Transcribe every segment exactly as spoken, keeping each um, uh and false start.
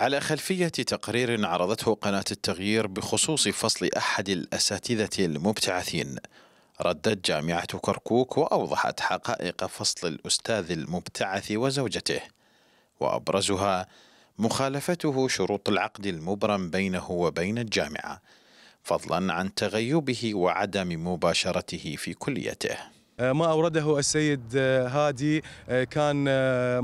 على خلفية تقرير عرضته قناة التغيير بخصوص فصل أحد الأساتذة المبتعثين، ردت جامعة كركوك وأوضحت حقائق فصل الأستاذ المبتعث وزوجته، وأبرزها مخالفته شروط العقد المبرم بينه وبين الجامعة، فضلا عن تغيبه وعدم مباشرته في كليته. ما أورده السيد هادي كان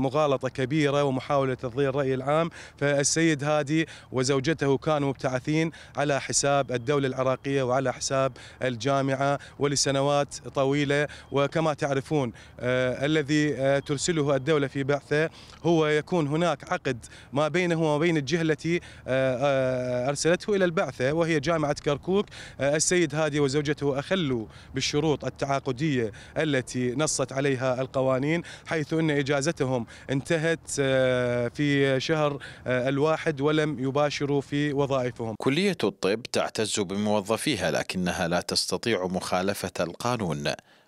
مغالطة كبيرة ومحاولة تضليل الرأي العام، فالسيد هادي وزوجته كانوا مبتعثين على حساب الدولة العراقية وعلى حساب الجامعة ولسنوات طويلة، وكما تعرفون الذي ترسله الدولة في بعثه هو يكون هناك عقد ما بينه وما بين الجهة التي أرسلته إلى البعثة وهي جامعة كركوك. السيد هادي وزوجته أخلوا بالشروط التعاقدية التي نصت عليها القوانين، حيث أن إجازتهم انتهت في شهر الواحد ولم يباشروا في وظائفهم. كلية الطب تعتز بموظفيها لكنها لا تستطيع مخالفة القانون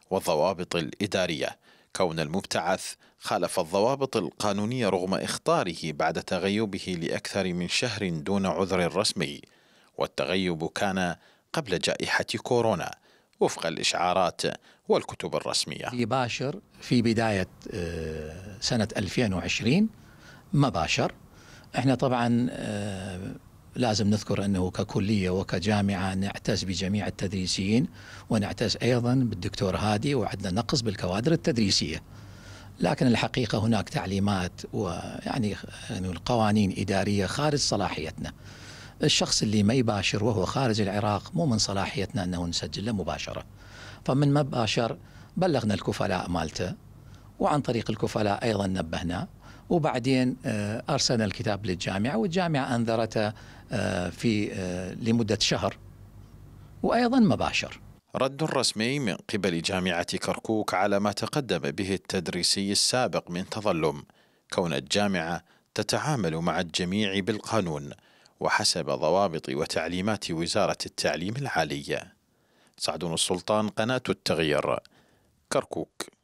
والضوابط الإدارية، كون المبتعث خالف الضوابط القانونية رغم إخطاره بعد تغيبه لأكثر من شهر دون عذر رسمي، والتغيب كان قبل جائحة كورونا وفق الإشعارات والكتب الرسمية. يباشر في بداية سنة ألفين وعشرين ما باشر. احنا طبعا لازم نذكر أنه ككلية وكجامعة نعتز بجميع التدريسيين، ونعتز أيضا بالدكتور هادي، وعندنا نقص بالكوادر التدريسية، لكن الحقيقة هناك تعليمات ويعني القوانين إدارية خارج صلاحيتنا. الشخص اللي ما يباشر وهو خارج العراق مو من صلاحيتنا أنه نسجل له مباشرة، فمن ما باشر بلغنا الكفلاء مالته، وعن طريق الكفلاء أيضا نبهنا، وبعدين أرسلنا الكتاب للجامعة والجامعة أنذرته في لمدة شهر، وأيضا ما باشر. رد رسمي من قبل جامعة كركوك على ما تقدم به التدريسي السابق من تظلم، كون الجامعة تتعامل مع الجميع بالقانون وحسب ضوابط وتعليمات وزارة التعليم العالي. سعدون السلطان، قناة التغيير، كركوك.